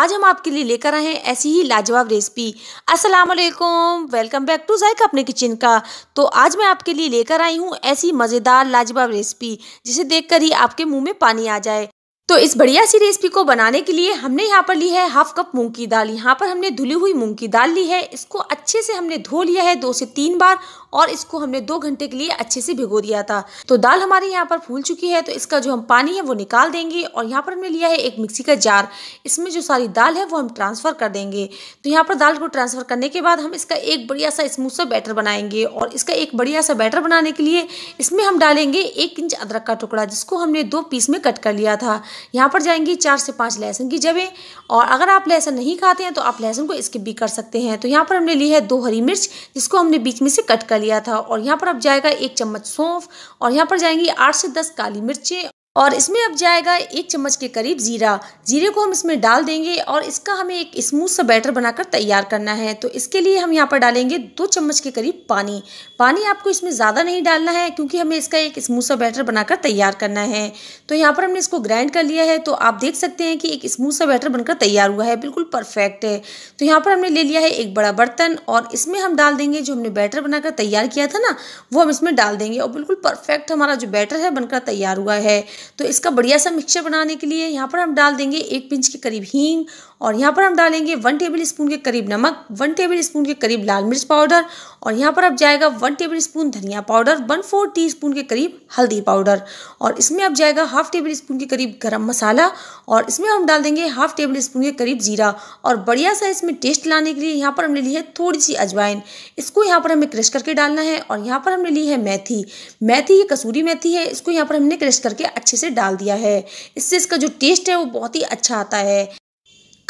आज हम आपके लिए लेकर आए हैं ऐसी ही लाजवाब रेसिपी। अस्सलाम वालेकुम, वेलकम बैक टू जायका अपने किचन का। तो आज मैं आपके लिए लेकर आई हूँ ऐसी मज़ेदार लाजवाब रेसिपी जिसे देखकर ही आपके मुंह में पानी आ जाए। तो इस बढ़िया सी रेसिपी को बनाने के लिए हमने यहाँ पर ली है हाफ कप मूंग की दाल। यहाँ पर हमने धुली हुई मूंग की दाल ली है। इसको अच्छे से हमने धो लिया है 2 से 3 बार और इसको हमने 2 घंटे के लिए अच्छे से भिगो दिया था। तो दाल हमारे यहाँ पर फूल चुकी है, तो इसका जो हम पानी है वो निकाल देंगे। और यहाँ पर हमने लिया है एक मिक्सी का जार, इसमें जो सारी दाल है वो हम ट्रांसफ़र कर देंगे। तो यहाँ पर दाल को ट्रांसफ़र करने के बाद हम इसका एक बढ़िया सा स्मूथ सा बैटर बनाएंगे। और इसका एक बढ़िया सा बैटर बनाने के लिए इसमें हम डालेंगे 1 इंच अदरक का टुकड़ा, जिसको हमने 2 पीस में कट कर लिया था। यहाँ पर जाएंगी 4 से 5 लहसुन की जड़ें, और अगर आप लहसुन नहीं खाते हैं तो आप लहसुन को स्किप भी कर सकते हैं। तो यहाँ पर हमने ली है 2 हरी मिर्च, जिसको हमने बीच में से कट कर लिया था। और यहाँ पर अब जाएगा 1 चम्मच सौंफ, और यहाँ पर जाएंगी 8 से 10 काली मिर्चें, और इसमें अब जाएगा 1 चम्मच के करीब जीरा। जीरे को हम इसमें डाल देंगे और इसका हमें एक स्मूथ सा बैटर बनाकर तैयार करना है। तो इसके लिए हम यहाँ पर डालेंगे 2 चम्मच के करीब पानी। पानी आपको इसमें ज़्यादा नहीं डालना है, क्योंकि हमें इसका एक स्मूथ सा बैटर बनाकर तैयार करना है। तो यहाँ पर हमने इसको ग्राइंड कर लिया है। तो आप देख सकते हैं कि एक स्मूथ सा बैटर बनकर तैयार हुआ है, बिल्कुल परफेक्ट है। तो यहाँ पर हमने ले लिया है एक बड़ा बर्तन, और इसमें हम डाल देंगे जो हमने बैटर बनाकर तैयार किया था ना, वो हम इसमें डाल देंगे। और बिल्कुल परफेक्ट हमारा जो बैटर है बनकर तैयार हुआ है। तो इसका बढ़िया सा मिक्सचर बनाने के लिए यहाँ पर हम डाल देंगे 1 पिंच के करीब हींग, और यहाँ पर हम डालेंगे 1 टेबलस्पून के करीब नमक, 1 टेबलस्पून के करीब लाल मिर्च पाउडर, और यहाँ पर अब जाएगा 1 टेबलस्पून धनिया पाउडर, 1/4 टीस्पून के करीब हल्दी पाउडर, और इसमें अब जाएगा 1/2 टेबलस्पून के करीब गरम मसाला, और इसमें हम डाल देंगे 1/2 टेबलस्पून के करीब जीरा। और बढ़िया सा इसमें टेस्ट लाने के लिए यहाँ पर हमने ली है थोड़ी सी अजवाइन, इसको यहाँ पर हमें क्रश करके डालना है। और यहाँ पर हमने ली है मेथी, मेथी ये कसूरी मेथी है, इसको यहाँ पर हमने क्रश करके अच्छे से डाल दिया है। इससे इसका जो टेस्ट है वो बहुत ही अच्छा आता है।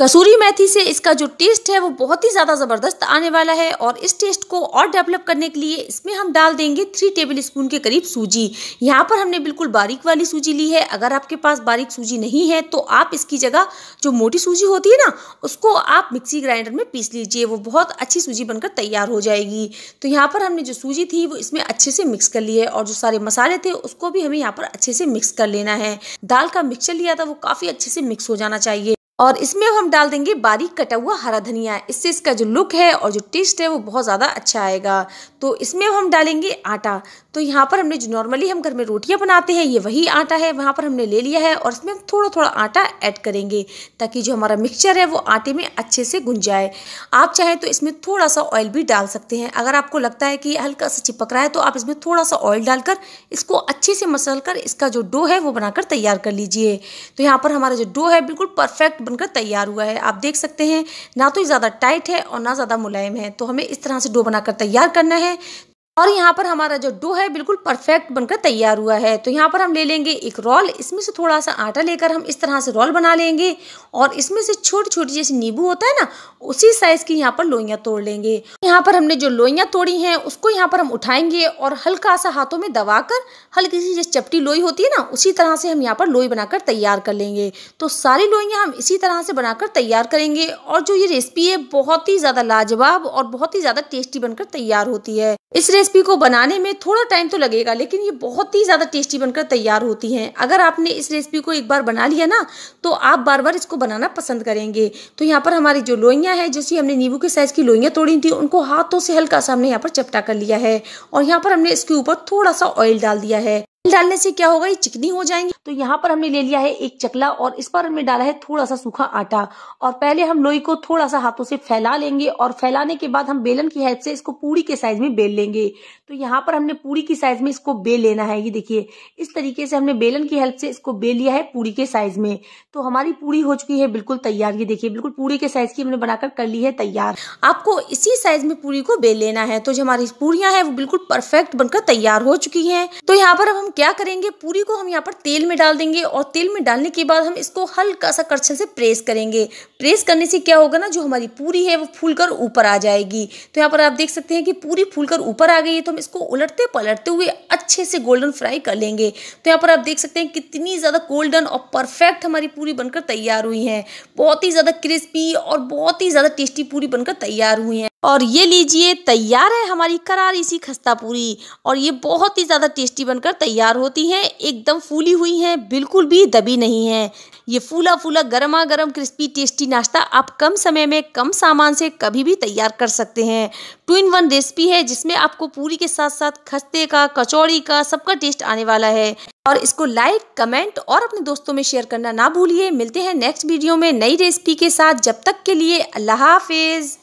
कसूरी मेथी से इसका जो टेस्ट है वो बहुत ही ज़्यादा ज़बरदस्त आने वाला है। और इस टेस्ट को और डेवलप करने के लिए इसमें हम डाल देंगे 3 टेबलस्पून के करीब सूजी। यहाँ पर हमने बिल्कुल बारीक वाली सूजी ली है। अगर आपके पास बारीक सूजी नहीं है तो आप इसकी जगह जो मोटी सूजी होती है ना, उसको आप मिक्सी ग्राइंडर में पीस लीजिए, वो बहुत अच्छी सूजी बनकर तैयार हो जाएगी। तो यहाँ पर हमने जो सूजी थी वो इसमें अच्छे से मिक्स कर ली है, और जो सारे मसाले थे उसको भी हमें यहाँ पर अच्छे से मिक्स कर लेना है। दाल का मिक्सचर लिया था वो काफ़ी अच्छे से मिक्स हो जाना चाहिए। और इसमें हम डाल देंगे बारीक कटा हुआ हरा धनिया, इससे इसका जो लुक है और जो टेस्ट है वो बहुत ज़्यादा अच्छा आएगा। तो इसमें हम डालेंगे आटा। तो यहाँ पर हमने जो नॉर्मली हम घर में रोटियाँ बनाते हैं, ये वही आटा है, वहाँ पर हमने ले लिया है। और इसमें हम थोड़ा थोड़ा आटा ऐड करेंगे, ताकि जो हमारा मिक्सचर है वो आटे में अच्छे से गुंज जाए। आप चाहें तो इसमें थोड़ा सा ऑयल भी डाल सकते हैं। अगर आपको लगता है कि हल्का सा चिपक रहा है तो आप इसमें थोड़ा सा ऑयल डालकर इसको अच्छे से मसल कर इसका जो डो है वो बनाकर तैयार कर लीजिए। तो यहाँ पर हमारा जो डो है बिल्कुल परफेक्ट बनकर तैयार हुआ है। आप देख सकते हैं, ना तो ज़्यादा टाइट है और ना ज़्यादा मुलायम है। तो हमें इस तरह से डो बनाकर तैयार करना है। और यहाँ पर हमारा जो डो है बिल्कुल परफेक्ट बनकर तैयार हुआ है। तो यहाँ पर हम ले लेंगे एक रोल, इसमें से थोड़ा सा आटा लेकर हम इस तरह से रोल बना लेंगे। और इसमें से छोटी छोटी जैसे नींबू होता है ना, उसी साइज़ की यहाँ पर लोइयाँ तोड़ लेंगे। यहाँ पर हमने जो लोइयाँ तोड़ी हैं उसको यहाँ पर हम उठाएंगे और हल्का सा हाथों में दबाकर हल्की सी जैसे चपटी लोई होती है ना, उसी तरह से हम यहाँ पर लोई बनाकर तैयार कर लेंगे। तो सारी लोइयाँ हम इसी तरह से बनाकर तैयार करेंगे। और जो ये रेसिपी है बहुत ही ज़्यादा लाजवाब और बहुत ही ज़्यादा टेस्टी बनकर तैयार होती है। इस रेसिपी को बनाने में थोड़ा टाइम तो लगेगा, लेकिन ये बहुत ही ज़्यादा टेस्टी बनकर तैयार होती हैं। अगर आपने इस रेसिपी को एक बार बना लिया ना, तो आप बार बार इसको बनाना पसंद करेंगे। तो यहाँ पर हमारी जो लोइयाँ हैं, जैसी हमने नींबू के साइज़ की लोइयाँ तोड़ी थी, उनको हाथों से हल्का सा हमने यहाँ पर चपटा कर लिया है। और यहाँ पर हमने इसके ऊपर थोड़ा सा ऑयल डाल दिया है। डालने से क्या होगा, ये चिकनी हो जाएंगी। तो यहाँ पर हमने ले लिया है 1 चकला और इस पर हमने डाला है थोड़ा सा सूखा आटा। और पहले हम लोई को थोड़ा सा हाथों से फैला लेंगे, और फैलाने के बाद हम बेलन की हेल्प से इसको पूरी के साइज में बेल लेंगे। तो यहाँ पर हमने पूरी की साइज में इसको बेल लेना है। ये देखिए, इस तरीके से हमने बेलन की हेल्प से इसको बेल लिया है पूरी के साइज में। तो हमारी पूरी हो चुकी है बिल्कुल तैयार। ये देखिए, बिल्कुल पूरी के साइज की हमने बनाकर कर ली है तैयार। आपको इसी साइज में पूरी को बेल लेना है। तो जो हमारी पूरियां है वो बिल्कुल परफेक्ट बनकर तैयार हो चुकी है। तो यहाँ पर हम क्या करेंगे, पूरी को हम यहाँ पर तेल में डाल देंगे। और तेल में डालने के बाद हम इसको हल्का सा करछल से प्रेस करेंगे। प्रेस करने से क्या होगा ना, जो हमारी पूरी है वो फूलकर ऊपर आ जाएगी। तो यहाँ पर आप देख सकते हैं कि पूरी फूलकर ऊपर आ गई है। तो हम इसको उलटते पलटते हुए अच्छे से गोल्डन फ्राई कर लेंगे। तो यहाँ पर आप देख सकते हैं कितनी ज़्यादा गोल्डन और परफेक्ट हमारी पूरी बनकर तैयार हुई है। बहुत ही ज़्यादा क्रिस्पी और बहुत ही ज़्यादा टेस्टी पूरी बनकर तैयार हुई है। और ये लीजिए तैयार है हमारी करारी सी खस्ता पूरी। और ये बहुत ही ज़्यादा टेस्टी बनकर तैयार होती है, एकदम फूली हुई है, बिल्कुल भी दबी नहीं है। ये फूला फूला गर्मा गर्म क्रिस्पी टेस्टी नाश्ता आप कम समय में कम सामान से कभी भी तैयार कर सकते हैं। 2-in-1 रेसिपी है जिसमें आपको पूरी के साथ साथ खस्ते का, कचौड़ी का, सबका टेस्ट आने वाला है। और इसको लाइक, कमेंट और अपने दोस्तों में शेयर करना ना भूलिए। मिलते हैं नेक्स्ट वीडियो में नई रेसिपी के साथ, जब तक के लिए अल्लाह हाफिज़।